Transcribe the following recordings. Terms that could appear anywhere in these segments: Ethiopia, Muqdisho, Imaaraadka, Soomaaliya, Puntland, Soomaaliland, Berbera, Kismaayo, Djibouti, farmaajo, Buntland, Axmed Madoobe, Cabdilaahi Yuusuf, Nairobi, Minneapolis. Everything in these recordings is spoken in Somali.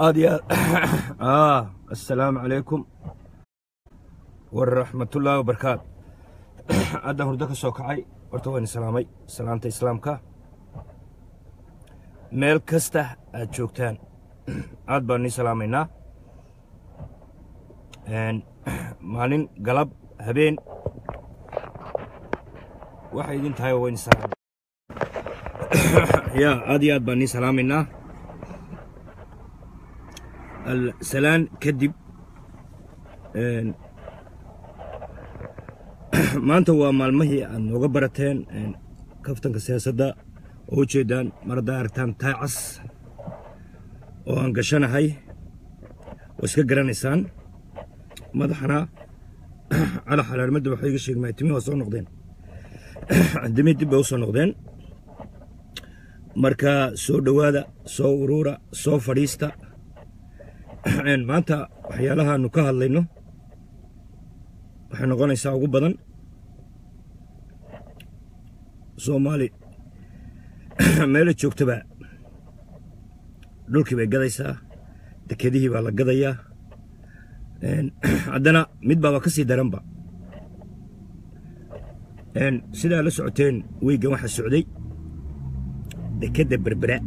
هذه السلام عليكم ورحمة الله وبركاته. هذا هردك سوكعي ورتواني سلامي سلامة إسلامك ميل كسته أتشوكتان عاد باني سلامينا مالين قلب هبين وحيدين تايو وين سلام يا عادي عاد باني سلامينا السلام كدب ما أنت هو مالمهي أن وقبرتين كفتن كسياسة دا وجدان مرضى أرتان تاعس وانقشنا هاي وسكجران إنسان مدحنا على حال المد وحيق الشيء ما يتمي وصل نقدين عندما يتبي وصل نقدين مركا سو دوادا سو رورا سو فريستا إن ما أنت حيالها نكهة لينه وحنا قلنا يساعقوا بدن سومالي ميلة شوكت بقى دولك بقى قديسة تكديه بقى قدية عندنا ميد بقى كسي درنبا إن سيدا لسعتين ويجي واحد سعودي تكدي بربراء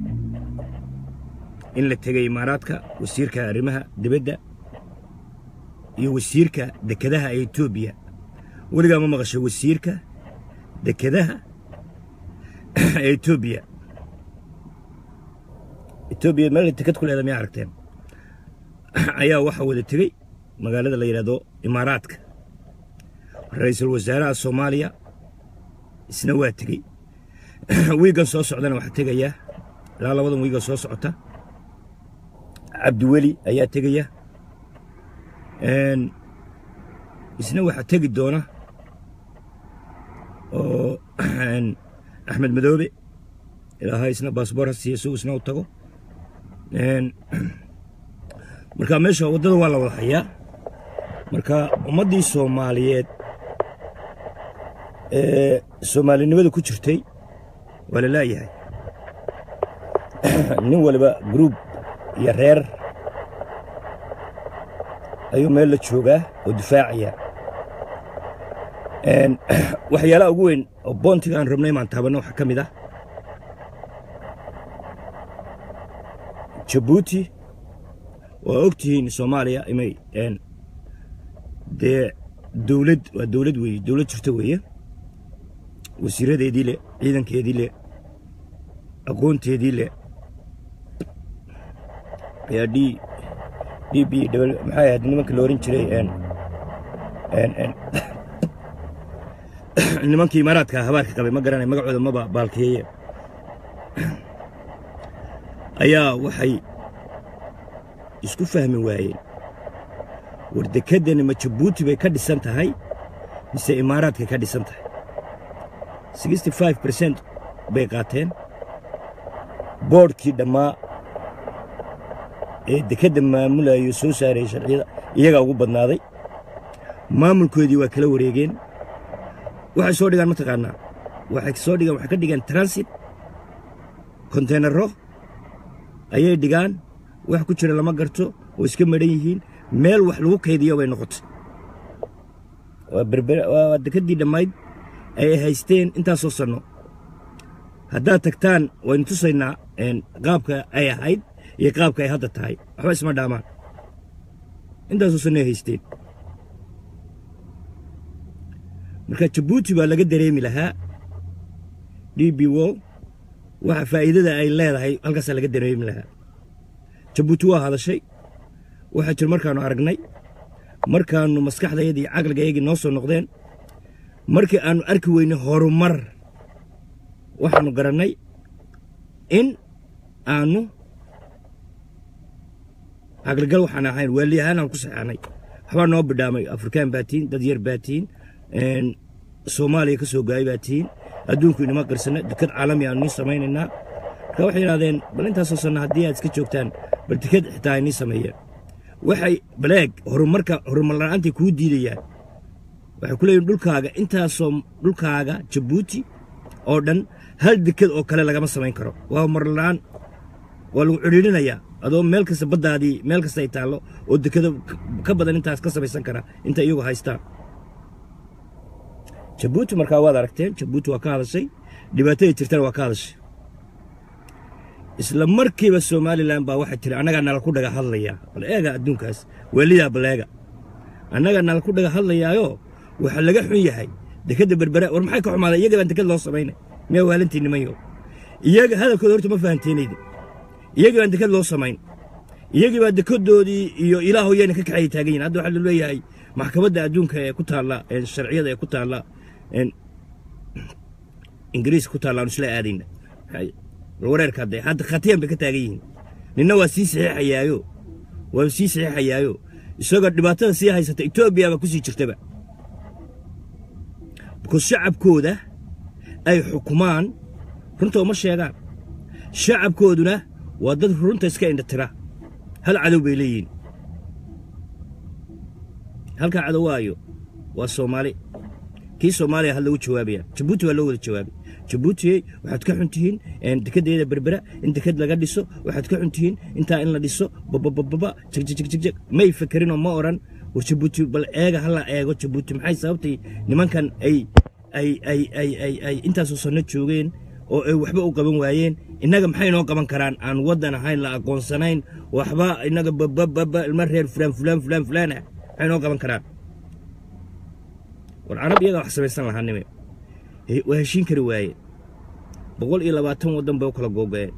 إن لتجي إماراتك والسيركة رمها دبدة والسيركة دكدها إيتوبيا ورجع ما مغش والسيركة دكدها إثيوبيا إثيوبيا مالي تكت كل هذا ميعركتين أيها وحول التري مقالة اللي يرادو إماراتك رئيس الوزراء الصومالية سنوات تري ويقن صوص عدنا واحد تريه لا لا وضم ويقن صوص عدنا عبد ولي أيها تريه إن سنوات واحد تري دونه إن أحمد مدوبي إلى هاي سنة باسبور السياسي سنة وطاقو مركا ماشي وددو والله والحياة مركا ومدي سوماليات سومالي نبادو كتشرتي ولا لا يهي نوالي بقى جروب يرير أيو ميلا تشوغاه ودفاعية waxyaalaha ugu weyn oo boontiga aan rabnay maan taabano waxa kamid ah Djibouti oo ogtiin Soomaaliya imay de dawlad weey dawlad jirta weey wasiiradeedii leh ciidankeedii leh aqoonteedii leh ayaa DB maxay ahayd nimanka loo oran jiray nimankii Imaaraadka habaarka qabay ma garanay magacooda ma baalkiye ayaa waxay isku fahmi waayeen wardeekadani ma Djibouti bay ka dhisan tahay mise Imaaraadka ka dhisan tahay 65% bay qaateen boardkii dhamaa ee deekada maamulayo soo saaray sharciyada iyaga ugu badnaaday maamulkoodii waa kala wareegeen waxay soo dhigaan mataqaana waxay ka dhigaan transit containero ayay dhigaan wax ku jira lama garto oo iska maran yihiin meel wax lagu kaydiyo bay noqotay waa dekadii dhamayd ay haysteen intaas oo sano hadda tagtaan waan tusaynaa qaabka ay ahayd iyo qaabka ay hadda tahay waxba isma dhaamaan intaas oo sano haysteen marka Djibouti baa laga dareemi lahaa DBO waxa faa'iidada ay leedahay halkaas laga dareemi lahaa Djibouti waa hada shay waxa jir markaan aragnay markaan maskaxdayadii aqalgayga noo soo noqdeen markii aan arki weynay horumar waxaan garanay in aanu aqalgal waxaan ahayn waliyahan aan ku saxanay waxba noo badhaamay African baatiin dad yar baatiin Soomaaliya ka soo gaabaatiin adduunku inama qarsanay dad caalami ah inuu sameeynaa ka wax yiraadeen bal intaas oo sanad hadii aad iska joogtaan bal tikad xitaa inay sameeyeen waxay baleeg horumarka horumar la'aantii ku diidayaan waxay ku leeyeen dhulkaaga intaas oo dhulkaaga Djibouti oo dhan hal dikad oo kale laga ma sameyn karo waa mar la'aan waa lagu ciriirinayaa adoo meel kasta baddaadii meel kasta ay taalo oo dekada ka badan intaas ka samaysan kara inta iyagu haystaan Jabuuti markaa waad aragteen Jabuuti waa ka hadashay dhibaatada jirta waa ka hadashay isla markiiba Soomaaliland baa waxa jiray anaga nala ku dhaga hadlaya bal eega adduunkaas waliya baleega anaga nala ku dhaga hadlayaayo waxa laga xun yahay dekada berbera war maxay ka xumaada iyaga baan dekada loo sameeyay meel waalantiin nimayo iyaga hadalkooda horta ma fahanteeniid يجب أن تكون لو سمين يجب أن تكون دودي إلهو يعني كحي تاجين هذا حلو ليه هاي محكمة دون كتها لا الشرعية ده كتها لا إنجليز كتها لا مش لا عادين هاي الورق كده هذا خطيئة بكتاجين لأنه سيس حيايو وسيس حيايو السوق الدباتة سياحي ستأتوبيا بكوسي ترتبع بكوس شعب كوده أي حكمان رنتو مش يا شعب كودنا ودد فرونتا اسكاين ترى هل عدو بيليين هل كان عدوايو والصومالي كي صوماليا هل لو جوابيا جيبوتي ولا لو جوابي جيبوتي waxaad ka xuntihiin in dakadeeda berbera in dakad laga dhiso waxaad ka xuntihiin inta in la dhiso babababa jig jig jig jig may fikirin oo ma oran oo Jabuuti bal eega hal la eego Jabuuti maxay sababtay nimankan ay inta soo sano joogeen oo ay waxba u qaban waayeen inaga maxay noo qaban karaan aan wadan ahayn la aqoonsanayn waxba inaga bababa marreer fulan ay noo qaban karaan war arabiga wax samaysan lahaa nimay way heshin kari waayeen 120 wadan baa kala goobeen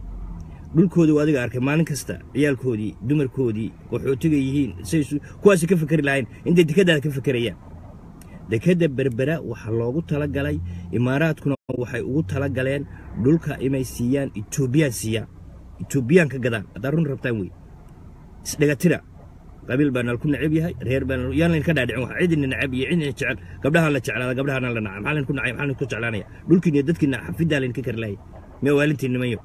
dhulkoodii adiga arkay maalin kasta ciyaalkoodii dumarkoodii qaxootiga yihiin kuwaas ka fikir lahayn inta dekada ka fikirayaan dekada berbera waxa loogu tala galay imaaraadkuna waxay ugu tala galeen dulka imay siiyaan Ethiopia ka gadan darun rabtaan way isdhaga tira qabil baanal ku nacib yahay reer baanal yaan ka dhaadhicin wax cidin nacib iyo cidin jecel gabdhaha la jecelaada gabdhaha la nacib halin ku nacib halin ku jecelaanaya dulkiina dadkiina xafida leen ka karlay me waalintiin nimayo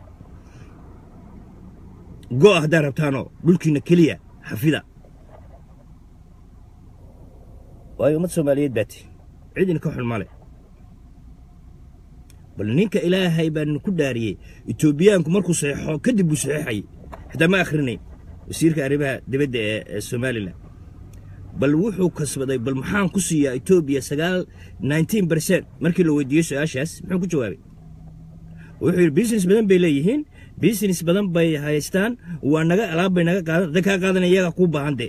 go ahda rabtaano dulkiina kaliya xafida way umad Soomaaliyeed baati cidin ka xun male بل نينك إلهي بان كداريه إثيوبيان كمركو صحيح كدب صحيحي حتى ما آخرني وسير كأربها دبد الصومالي لا بل وحو كسبداي بل محان كسيا إثيوبيا سجال 19% مركي لو وديوس أشاس محن كجوابي وحو البيزنس بدن بيليهن بيزنس بدن بيهايستان وأنجا ألعب بينجا كذا ذكاء كذا نيجا كوبا هندي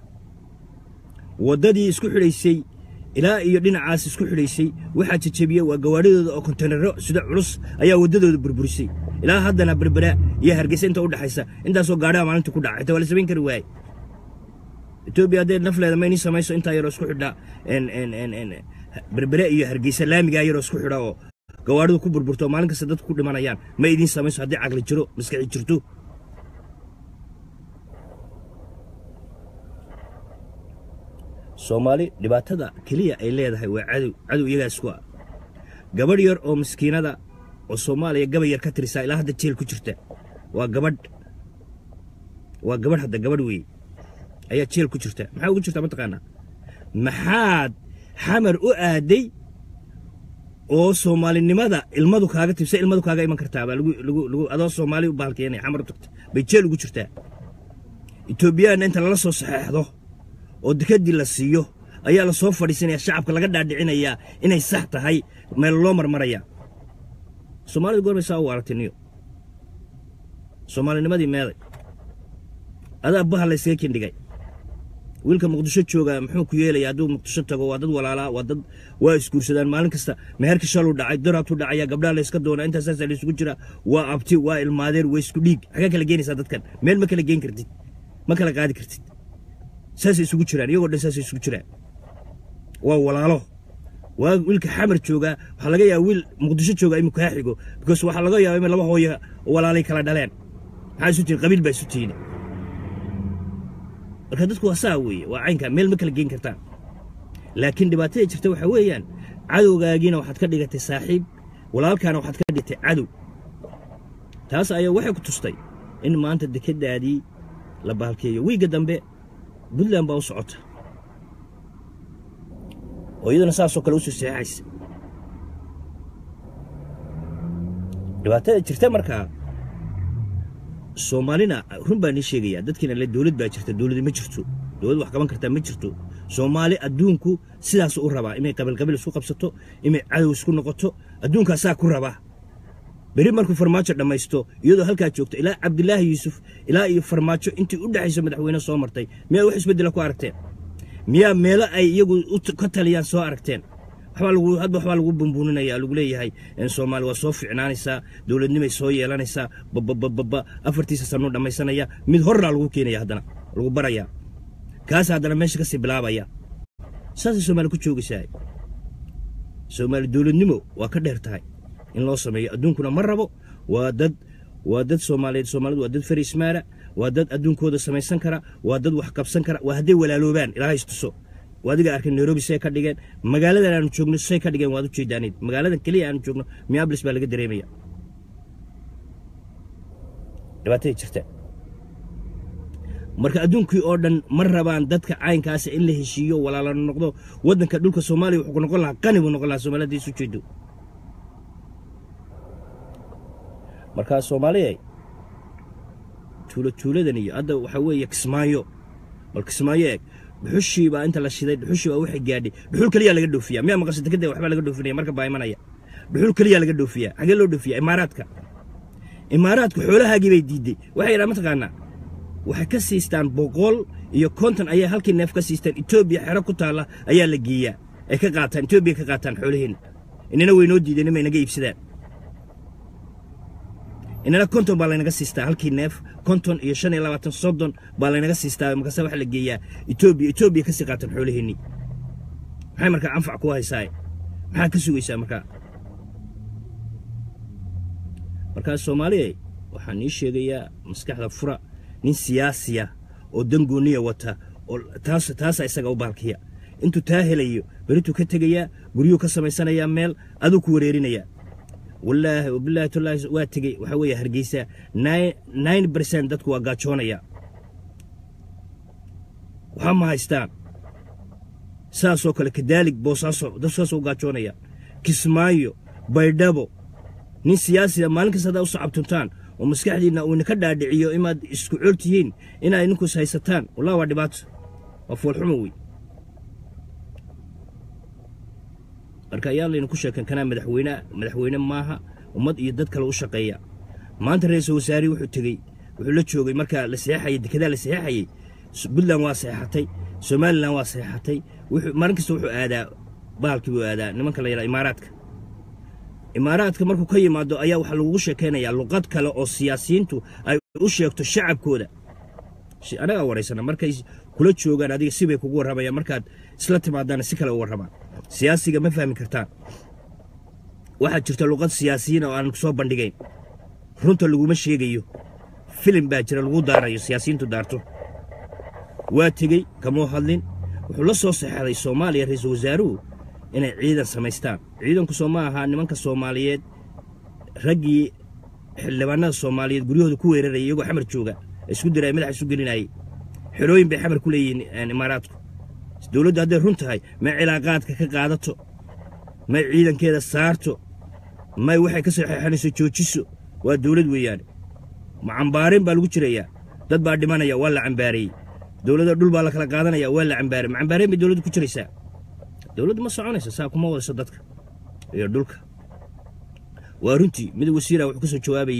ودادي يسكح ليسي إلى يدين عاس يسكح ليسي واحد تشبيه وجواريد أو كونتينر سدع رص أيه ودادو بربرسي لا هذا أنا بربرة يهرجس أنت أود حيسا أنت سو قارا ما أنت كودا حتى ولا سبين كرواي توبي هذا نفلا لما ينسى ما يسوي أنت يروس كحدا إن بربرة يهرجس لا ميجا يروس كحدا قواردو كبر برتو ما لك سدد كود ما نيان ما ينسى ما يسوي هذا عقل جرو مسك جرتو سومالي دبعت هذا كلية إليه ده هو عدو يجاسوا قبل ير أو مسكين هذا Soomaaliya gabayar ka tirsa ilaa hadda jeel ku jirta waa gabadh hadda gabadh weey ayaa jeel ku jirta maxay ugu jirtaa ma taqaanaa maxaad xamar u aaday oo Soomaalinimada ilmadu kaaga tibsay ilmadu kaaga iman kartaa baa lagu adoo Soomaali u baalkeena xamar tagta bay jeel ugu jirtaa Ethiopiyaan inta la soo saxeexdo oo dekadii la siiyo ayaa la soo fadhiisanaya shacabka laga dhaadhicinaya inay sax tahay meel loo marmaraya Soomaalidu goor baa u aragtiniyo Soomaalinimada meeday ada bahalay seekin dhigay wiilka Muqdisho jooga muxuu ku yeelay adoo Muqdisho tago waa dad walaala waa dad waa iskuursadaan maalin kasta meherka shal u dhacay darabtu dhacaya gabdhaha la iska doona inta saas ay isugu jira waa abti waa ilmaadeer way isku dhig aga kala geenaysa dadkan meel ma kala geen kartid ma kala qaadi kartid saas isugu jiraan iyagoo dhan saas isugu jiraan waa walaalo ويلك حمر جوجا وحلاقيا ويل مقدسة جوجا يمكن كاحقو بقص وحلاقيا يمكن لما هو ولا عليك لا دلين عايزوتين قبيل بيسوتين marka dadku waa saa weeye waa caynka meel ma kala geyn kartaan laakiin dhibaatada jirta waxa weeyaan cadowgaagiina waxaad ka dhigatay saaxiib walaalkaana waxaad ka dhigtay cadow taas ayaa waxay ku tustay in maanta dekedaadii la baalkeeyo wiiga dambe Buntland baa u socota oo iyadana saasoo kale u soo seexaysa dhibaatada jirta marka Somalina runbaa ni sheegaya dadkina la dawlad baa jirta dawladii ma jirto dawlad wax qaban kartaa ma jirto Soomaali adduunku sidaas u rabaa inay qabil isku qabsato inay cadow isku noqoto adduunka saa ku rabaa bari markuu farmaajo dhamaysto iyadoo halka joogto ilaa Cabdilaahi Yuusuf ilaa iyo farmaajo intii u dhaxayso madaxweynaha soo martay miyaa wax isbedel ku aragteen miyaa meelo ay iyagu ka taliyaan soo aragteen waxa lagu bumbuuninayaa lagu leeyahay in Soomaaliya waa soo fiicnaanaysa dawladnimada soo yeelanaysa babababa afartiisa sano dhamaysanaya mid horra lagu keenaya hadana lagu baraya kaas hadana meesha ka sii bilaabaya saasi Soomaaliya ku joogaysaa Soomaaliya dawladnimo waa ka dheertahay in loo sameeyo adduunkuna ma rabo waa dad Soomaaliyeed waa dad farismaara waa dad adduunkooda sameeysan kara waa dad wax qabsan kara waa haday walaaloobaan ilaahay istuso waadiga arkin Nairobi say ka dhigeen magaalada aan joogno say ka dhigeen waad u jeedaanid magaalada kaliya aan joogno Minneapolis baa laga dareemaya dhibaato jirta marka adduunkii oo dhan ma rabaan dadka caynkaas in la heshiyo walaalo noqdo wadanka dhulka Soomaaliya wuxuu noqon lahaa qani wuxuu noqon lahaa Soomaaliyeed isu jeedo marka Soomaaliya tuuladani hadda waxa weeye Kismaayo bal Kismaayo dhuxushii baa inta la shiday dhuxushii waa wixii gaadhi dhuxul kaliya laga dhoofiyaa miyaa maqasada ka day waxba laga dhoofinaya marka baaymanaya dhuxul kaliya laga dhoofiyaa xagee loo dhoofiyaa imaaraadka xoolahaagii bay diiday waxay ila mataqaanaa waxa ka siistaan 100 iyo konton ayaa halkii neef ka siistaan Itoobiya xero ku taala ayaa la geeyaa ay ka qaataan Itoobiya ka qaataan xoolaheena inana way noo diideen inay naga iibsadaan inana konton baa laynaga siistaa halkii neef konton iyo 25 sodon baa laynaga siistaa marka wax la geeyaa Itoobiya ka sii qaatan xoolaheeni maxay marka anfac ku haysaa maxaa ka sugaysaa marka Soomaaliya waxaan ni sheegayaa maskaxda fura nin siyaasi ah oo dangooniya wata oo taas isaga u baalkiya intu taa helayo baritu ka tagaya guriyo ka samaysanaya meel adu ku wareerinaya والله وبالله تالله واتقي وحويه هرقيسه 9% دتك واقاتشونيا وحما هايستان ساسو كذلك بوساسو دساسو واقاتشونيا كسمايو بايدابو نين سياسي مالك سادا وصعب تنتان ومسكحدينا ونكدا دعيو إما اسكو عرتيين إنا ينكوس هايستان والله وادبات وفو الحموي marka yaal inuu ku sheekan kana madaxweyne maaha umad iyo dad kale u shaqeeya maanta ra'iisul wasaari wuxuu tagay wuxuu la joogay marka la seexay dekedaa la seexay Buntland waa seexatay Soomaaliland waa seexatay wuxuu markiisa wuxuu aadaa baalkii uu aadaa nimanka la yiraahdo imaaraadka markuu ka yimaado ayaa waxa lagu sheekeynayaa luqad kale oo siyaasiyiintu ay u sheegto shacabkooda si anaga wareysana markay kula joogaan adiga sibay kugu waramayaan markaad isla timaadana si kale u waramaan سياسي ما فاهم كرتان واحد شرط لغات سياسيين أو أنا كسوب بندقين رنت اللي قومش يجيو فيلم باجر الغو داريو سياسيين تدارتو واتجي كمو حلين وحلصوا صحة الصومالي رئيسو زارو إن عيدا سماستان عيدا كسوماها إن من كسوماليات رجي حلوانا الصوماليات قريوه كوير ريجو حمر تشوجا السود راي ملح السود جريناي حلوين بحمر كلين يعني مراتكم دولة هذا رنتهاي ما علاقاتك كقاعدته ما عيدا كذا صارته ما يوحي كسر حنسو تشوتشسو والدولة ويانا مع عنبارين بالوشرية ضد بعد ما أنا ولا عنباري دولة دول بالك لقاعدنا يا ولا عنباري مع عنبارين بدولة كشريسة دولة مصر عنيسة ساكم أول صدقك يا دولك ورنتي مد وسيرة وحكسو شوابي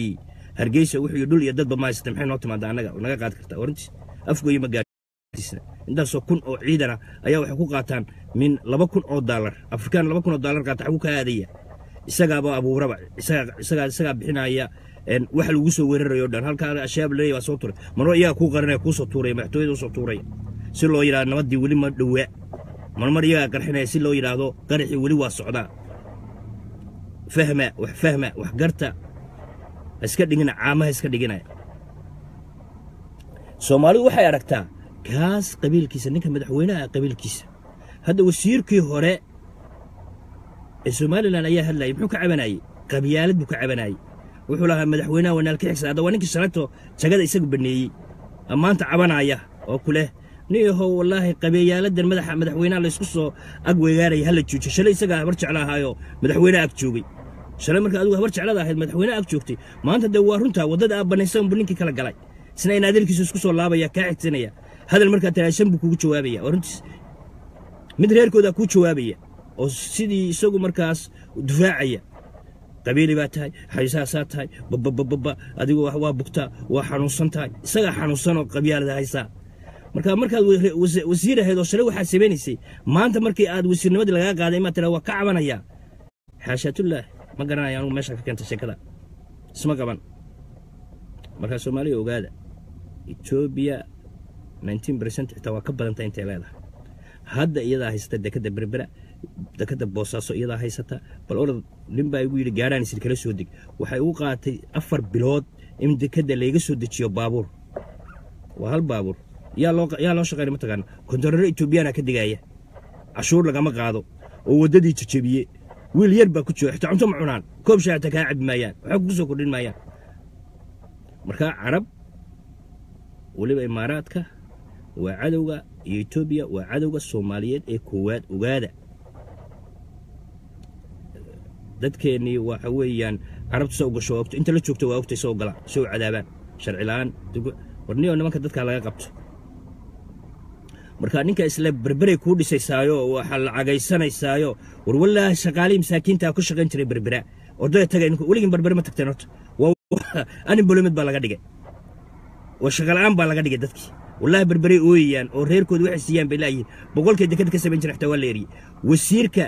هرجيسة وحي دول يدد بما يستمحين وقت ما دعنا ونجا قاعد كرتا ورنتي أفقو يمجا inta soo kun oo ciidana ayaa wax ku qaataan min 2,000 oo dollar afrikaan 2,000 oo dollar qaata ugu kaadaya isagaaba abuuraba isaga bixinaya in wax lagu soo weerarayo dhan halka ashaab leeyahay waa soo tuuray marwo iyaga ku qaranay ku soo tuuray maxtooyada soo tuuray si loo yiraahdo nabadii wali ma dhawaa marmar iyaga qarxinay si loo yiraahdo qarxi wali waa socdaa fahma wax garta iska dhigina caamaha iska dhigina Soomaalidu waxay aragtaa kaas qabiilkiisa ninka madaxweynaha qabiilkiisa hadda wasiirkii hore ee Soomaaliland ayaa hadlay muxuu ka cabanay qabiyaalad buu ka cabanay wuxuu lahaa madaxweynaha wanaalka xisaaada waa ninkii sharato jagada isagu baneeyay amaanta cabanaya oo kule niyahow wallahi qabiyaaladan madaxweynaha la isku soo agweegaray hal joojin shalay isaga habar jeclaahayo madaxweynaha ag joogay shalay marka adigu habar jeclaadahay madaxweynaha ag joogtay maanta dawaa runta wadada abanaysan buninki kala galay isna inaadirkiisa isku soo laabaya ka xigtinaya هذا المركز تلاشم بكو جوابية ورنتس مدرير كودا كو جوابية أو سيدي سوق مركز دفاعية قبيلة باتاي حيساسات هاي بب أدي وهو بكتا وحنوصنت هاي سجى حنوصنوا قبيلة هاي سا مركز وزير هذا شلو حاسبيني سي ما أنت مركز آد وزير نود لقى قاعد إما ترى وكعبنا يا حاشة الله ما قرنا يا نوم مشاكل كنت شكله اسمه كمان مركز سومالي وقاعدة إثيوبيا 19% حتى وكبلن تين تلاذا هذا إذا هيسته دكتة بربرة دكتة بوساسو إذا هيسته بالأول لين بيجي الجاران يصير كله سودك وحيوقع تأفر بلاد إم دكتة اللي يجسود دشيو بابور وهالبابور يا لو شغالي متقن كنت رأيت توبيانا كده جاية عشور لقى ما قاعدوا ووددي تشبيه واليربا كتشو حتى عمتم عنان كوب شاعر تكاعب مايان عقوزو كلين مايان مركا عرب ولبا إماراتك وعدوغا إثيوبيا وعدوغا الصوماليين إيه كواد وغادا دادكيني وحويا عربت سوق شوقت انت لا تشوقت وقت سوق لا سوق عذابان شرعي الآن تقول ورنيو أنا ما كنت دادكا لغا قبت مركا نينكا إسلا بربري كودي سيسايو وحال عقايسانا يسايو ورولا شغالي مساكين تاكو شغالين تري بربرا وردوية تاقا إنكو وليكن بربري ما تكتنوت أنا بولومت بالاقا وشغالان بالاقا ديجا دادكي والله بربري أويان أو غير كود واحد سيان بلاي بقول كده كده كسب إنت رحت والليري والسيركة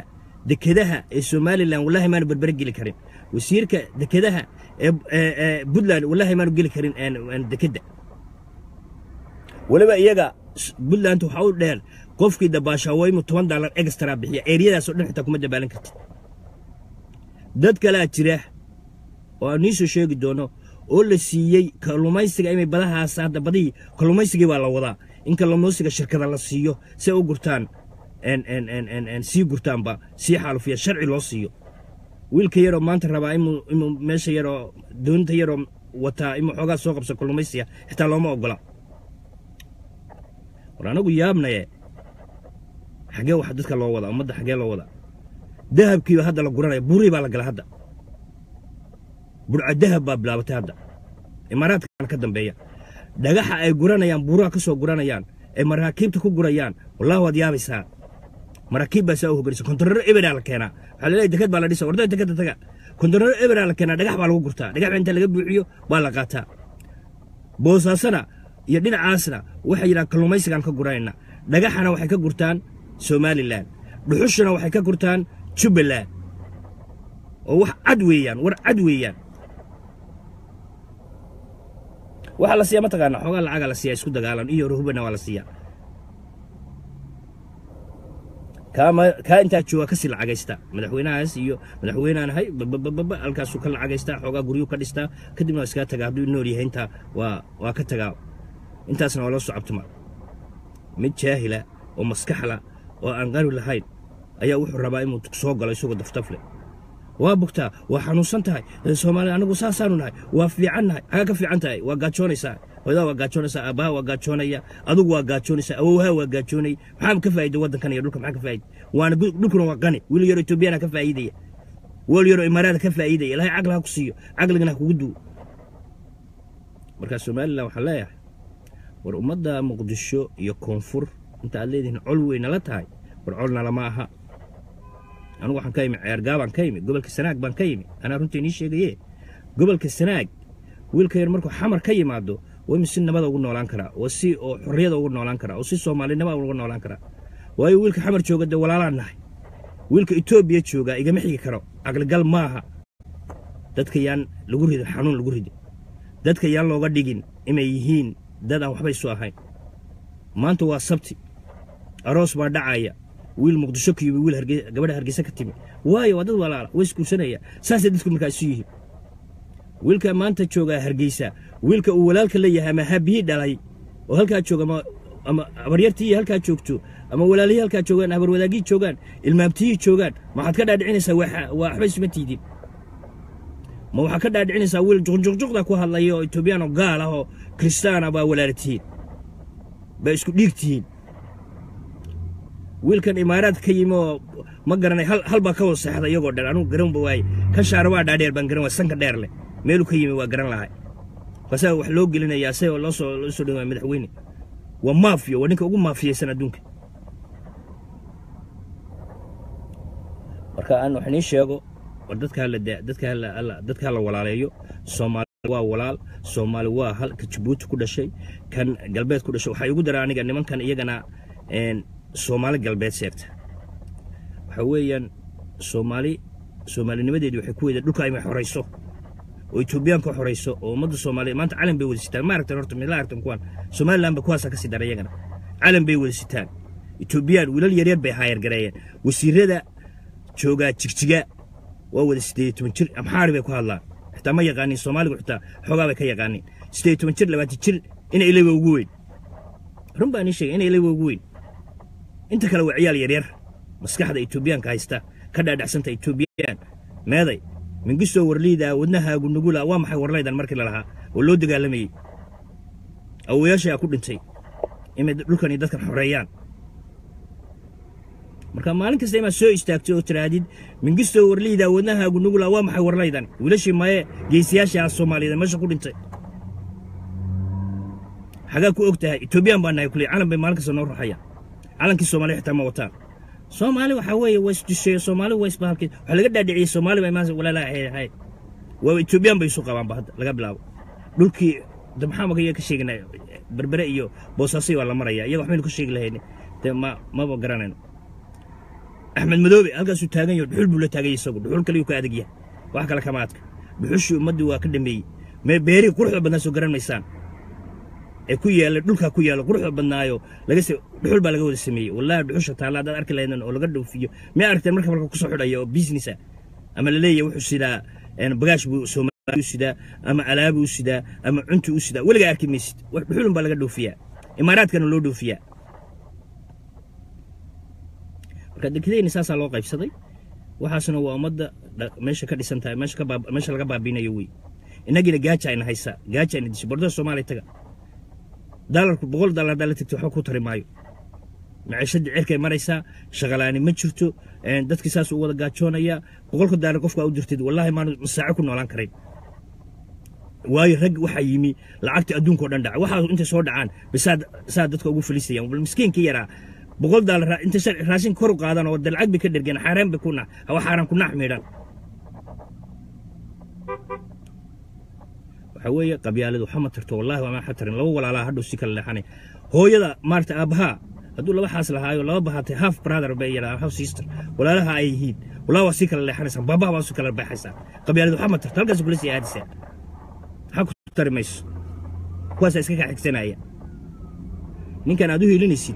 ده كدهها الصومالي لان والله ما أنا بربري جيل كريم والسيركة ده كدهها بدلان والله ما أنا جيل كريم أنا ده كده ولا بقى يجا بدلان تحاول دار قف كده باشاوي متوان دولار إكسترا بحية إيريا سؤال حتى كم ده بالانكت ده كلا تريح ونيسو شيء قدونه ولا سيء كلمايسك أي مبلغ سعد بدي كلمايسك ولا وضع إن كلمايسك الشركة الله سيء سو قرطان إن سي قرطان با سي حاله فيها شرع الله سيء والكيرو ما أنت ربع إمو ماشي يرو دون تيرو وتا إمو حاجة سوق بس كلمايسيا حتى لو ما أقوله وأنا أقول يا ابني حاجة وحدتك الله وضع ومد حاجة الله وضع ذهب كي هذا القرآن بوري بالك هذا برعدها بابلا وتهدا إمارات كان كدم بيا دجاجة جورنا يان برا كسو جورنا يان المراكب تكون جورنا يان والله وديا بسها مراكب بسوه بريس كنترول إبرة على كنا على دكتة بالديس وردا دكتة كنترول إبرة على كنا دجاجة بالوجرتها دجاجة أنت اللي جبعيو بالقاتها بوساسنا يدين عاسنا وحيران كل ما يسكن كجورنا دجاجة أنا وحكي جورتان سومالي لان بحشنا وحكي جورتان شو بلان وح عدويا ور عدويا waxa la siyaa ma taqaan xogaa lacag la siyaa isku dagaalan iyo ruhubana wala siyaa ka inta jooga kasi lacagaysta madaxweynahaas iyo madaxweynanahay halkaas uu ka lacagaysta xogaa guriyo ka dhista kadibna iska tagaa haduu nool yahay inta waa ka tagaa intaasna wala soo cabtuma mid jaahila oo maskaxla oo aan qaru lahayn ayaa wuxuu rabaa inuu soo galo isagu daftafle وابكتا وحنوسنتها الصومالي أنا قصاصانها وفي عنها هكذا في عنها وقاتشونيسا وإذا وقاتشونيسا أبا وقاتشونيا أدو وقاتشونيسا أوها وقاتشوني حام كفايد وده كان يروك معك كفايد وأنا بكون وقاني واللي يروي توبيانا كفايدية واللي يروي إمارات كفايدية لا عقلها قصير عقلنا كودو مركز الصومالي لو حلايا ورمضة مقدشو يكونفر أنت عليهن علوي نلتهاي ورعولنا لماها أنا وحن كايمي عيارقا بان كايمي قبل كسناك بان كايمي أنا رنتي نيشي قيه قبل كسناك ويلكير مركو حمر كايم عدو ويمي سنة ماذا وقلنا والانكرا وسي حرية دا وقلنا والانكرا وسي صومالي نما وقلنا والانكرا وي ويلك حمر تشوغا دا ولا لاناي ويلك إثيوبيا تشوغا إيقا محيقا كراو عقل قال ماها دادك يان لقرهد الحنون لقرهد دادك يان لوغا ديجين إما يهين دادا وحباي سواهاي ما أنتو واسبتي أروس ما دعايا ويل مقدشوكي ويل قبلها هرقيسا كتيمي واي وادد ولا ويسكو سنة ساسي ديسكو مركاسيه ويلكا ما انتا تشوغا هرقيسا ويلكا اولالكا ليها ما هابيه دالاي وهالكا تشوغا ما أما بريرتي هل كاتشوكتو أما ولا لي هل كاتشوكان أبر ولا جيت شوكان المبتي شوكان ما حد كده عيني سويحة وحبس متيدي ما حد كده عيني سوي الجون جون جون ذاك والله يو تبيانو قاله كريستيانو أبا ولا رتين بس كديكتين ويلكن إمارات كيمو ما قرني هل بكوس هذا يقعد لأنه قرن بواي كشاروا دادير بنقرن وسنك دارله ميلو كيمو وقرن لها بس هو حلوق لنا يا سيد الله سلوما مدحويني ومافيا ونك أقول مافيا سنة دونك. مركا أنا حنيش ياقو ودتك هلا دتك هلا هلا دتك هلا ولاليو سومال وولال سومال وهل كتبوت كل شيء كان قلبات كل شيء وحيقول دراني قال نمن كان يجنا إن سومال قلبات سيرت حويا سومالي نمدد وحكوية دلوكاي ما حريصه ويتوبيان كو حريصو ومد الصومالي ما انت عالم بي ولسيتان ما عرفتن هورتو لا عرفتن كوان سومالي لان بكواسا كسي داريغنا عالم بي ولسيتان يتوبيان ولال يرير بي هاير غرايان وسيردا جوغا جيجيغا وا ودا 18 جير امحار بي كو هادلان حتى ما يقانين سومالي حتى خوغا بي كا يقانين 18 جير 20 جير ان ايليبا ugu weyn run baan isheeg in ايليبا ugu weyn inta kala waa ciyaal yaryar maskaxda Ethiopia ka haysta ka dhaadhacsanta Ethiopia meeday من قصة ورليدا ودناها نقول أوام حي ورليدا المركل لها واللود قالمي أو يا شيء أكون شيء إما لكن يذكر حريان مركان ما لك زي سوي استكتو تراديد من قصة ورليدا ودناها نقول أوام حي ورليدا وليش ما جيسياش على الصومالي مش أكون شيء حاجة كوكتها توبيان بنا يقولي علم بمالك سنور حيا علم كالصومالي حتى موتان صومالي وحوي ويستشي صومالي ويسبحك على قد ادعي صومالي ما يمازن ولا لا هي ويتوبيان بيسوقا بان بحد لغا بلاو دولكي دمحامك يا كشيغنا بربره iyo boosasi wala maraya iyo waxmeel ku sheeg lahayn ma ba garanan axmed madoobe halkaas uu taagan yahay dhuxul buu la taagay isagu dhuxul kaliya ku adag yahay wax kala kamaadka dhuxushu umadu waa ka dhameeyay me beeri quruxda badan soo garanaysan ay ku yeelo dhulka ku yeelo quruxda badnaayo laga soo dhuxul baa laga wada sameeyay wallahi dhuxusha taalaad aad arki lahayn oo laga dhoofiyo ma aragtay marka ku soo xidhayo business ama leeyahay wuxuu sidaa in bagaash buu Soomaaliya sidaa ama alaab uu sidaa ama cunto uu sidaa waliga arki miist wax dhuxul baa laga dhoofiyaa imaaraadkan loo dhoofiyaa marka dadkeena saasa loo qaybsaday waxaasna waa umada meesha ka dhisan tahay meesha laga baabinayo way inagina gaajayna haysa gaajayna dishborda Soomaaliya taga دالك بقول دالك دالك تحكو تري مايو مع شد عركة مريسة شغلاني ما شفتو دتك ساس ولا جاتشون يا بقولك دالك قفك أو درتد والله ما نساعكم ولا نكرين واي رج وحيمي لعقتي أدون كورن دع واحد أنت صور عن بس سادتك أقول فلسطين والمسكين كيرا بقول دالك أنت راسين كرق هذا نود العقب بكدر جن حرام بكونا أو حرام كنا حميران حوية قبيالة وحمد ترتو والله وما حتر الأول على هذا السكر اللي حني هو يلا مارت أبها هدول لو حاصل هاي ولا أبها تهاف برادر بيلا هاف سيستر ولا لها أي هيد ولا السكر اللي حني سام بابا والسكر اللي بحسه قبيالة وحمد ترتو لقى سكولسي هذا سعر حكوا ترميس كويس إسكاك حكتنا إياه نين كان عدوه يلين يسيد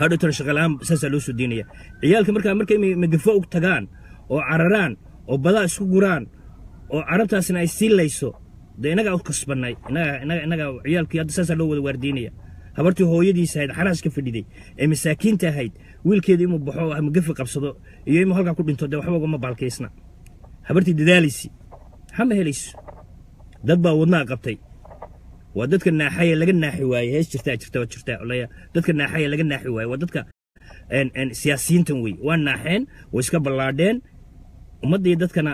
هذا ترى شغلهم سلسلوس الدينية عيالك مركا مدفوق تغان أو عرران أو بدأ إسكو قران أو عربتها سنا يستيل ليسو ده نجا وكسبناي نجا عيال كياد ساسا لو وردينية هبرتي هويدي سعيد حراس كيف دي مساكين تهيد ويل كيدي مبحوه مقف قبصدو يوم هلقا كل بنتو ده وحبا قم بالكيسنا هبرتي دداليسي حما هليس دبا ودنا قبتي ودتك الناحية لقنا حواي هيش شرتاء ولا دتك الناحية لقنا حواي ودتك ان سياسيين تنوي والناحين ويسكب اللاردين ومدي دتكنا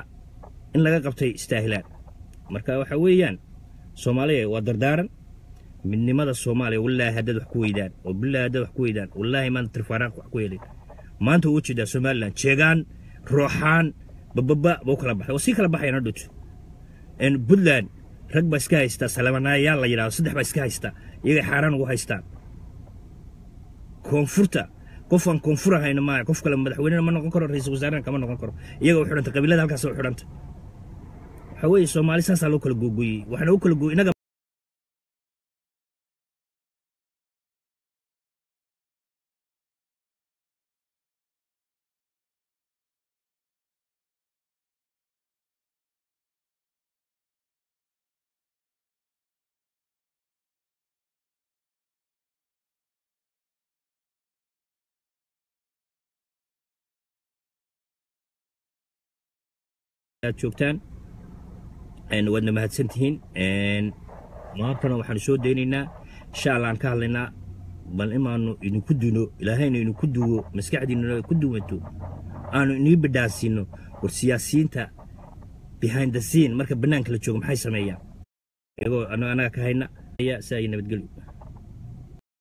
ان لقا قبتي استاهلان marka waxa weeyaan Soomaaliya waa dardaaran midnimada Soomaaliya wallahi hadad wax ku weydaan oo bilaad wax ku weydaan wallahi man tirfaraaq wax ku yeelay maanta uu jidaa Soomaaliland jeegan ruuxan bababa buu kala baxay wasi kala baxayna dhut in Puntland rag ba iska haysta salamanaya la yiraahdo saddex ba iska haysta iyaga xaaraan ugu haystaan koonfurta قفن كونفور هاي نماع قف كلام مدحوينا ما نقول رئيس وزراء كمان نقول يجوا حرنت قبيلة هالك سو حرنت حوي سومالي ساسالو كل جوجي وحنا وكل جو إنك شوفتان إن ودنا ما هتسنتين إن ما كنا وحنشود ديننا شاء الله نكحل لنا بل إما إنه ينكدونه إلى هين ينكدوه مسكعدين إنه ينكدوه متو أنا نبدأ سينه والسياسيين تا behind the scene مركب بنان كل شيء محيص مياه يقول أنا كهينا هي ساينة بتقول